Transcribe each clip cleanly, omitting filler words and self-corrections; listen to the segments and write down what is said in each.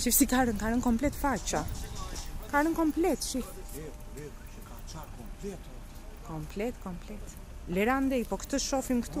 Shif si karën komplet faqa. Karën komplet, shif. Komplet, komplet. Lerandej, po këtë shofim këtu.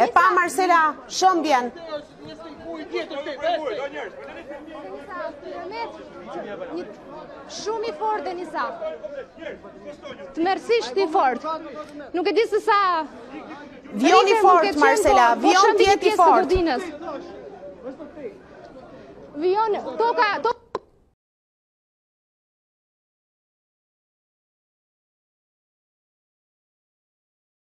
E pa Marcela, shumë bjen. Shumë i fort Denisa. Të mërësisht i fort. Nuk e di se sa... Vion i fort, Marcela, vion tjetë i fort. Vion, toka...